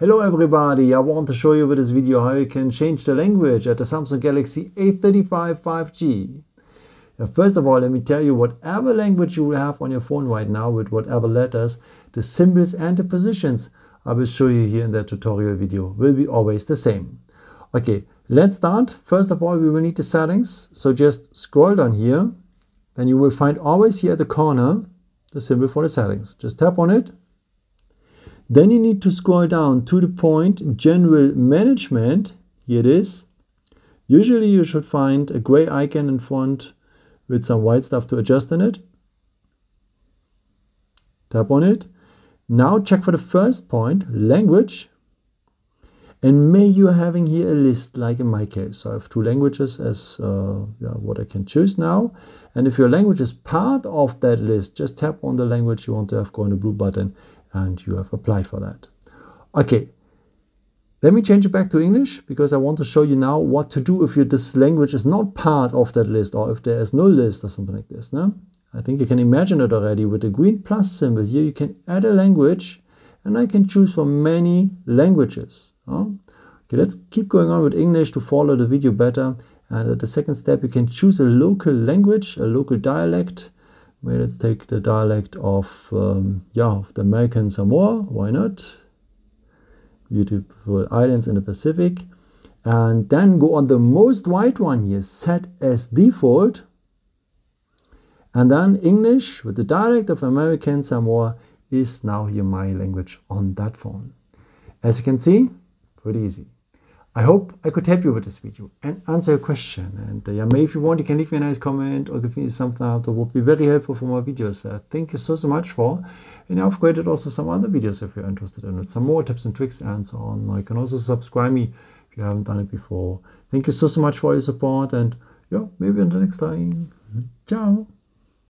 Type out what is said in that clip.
Hello everybody, I want to show you with this video how you can change the language at the Samsung Galaxy A35 5G. Now, first of all, let me tell you, whatever language you will have on your phone right now with whatever letters, the symbols and the positions I will show you here in the tutorial video will be always the same. Okay, let's start. First of all, we will need the settings. So just scroll down here, then you will find always here at the corner the symbol for the settings. Just tap on it. Then you need to scroll down to the point General Management. Here it is. Usually you should find a gray icon in front with some white stuff to adjust in it. Tap on it. Now check for the first point, Language. And may you having here a list, like in my case. So I have two languages as what I can choose now. And if your language is part of that list, just tap on the language you want to have, go on the blue button, and you have applied for that. Okay, let me change it back to English because I want to show you now what to do if this language is not part of that list or if there is no list or something like this. No? I think you can imagine it already with the green plus symbol here. You can add a language and I can choose from many languages. No? Okay, let's keep going on with English to follow the video better. And at the second step, you can choose a local language, a local dialect. Well, let's take the dialect of the American Samoa, why not? Beautiful islands in the Pacific. And then go on the most wide one here, set as default. And then English with the dialect of American Samoa is now here my language on that phone. As you can see, pretty easy. I hope I could help you with this video and answer your question. And maybe if you want, you can leave me a nice comment or give me some thumbs up. That would be very helpful for more videos. Thank you so much for. And I've created also some other videos if you're interested in it. Some more tips and tricks and so on. You can also subscribe me if you haven't done it before. Thank you so much for your support. And yeah, maybe until next time. Ciao.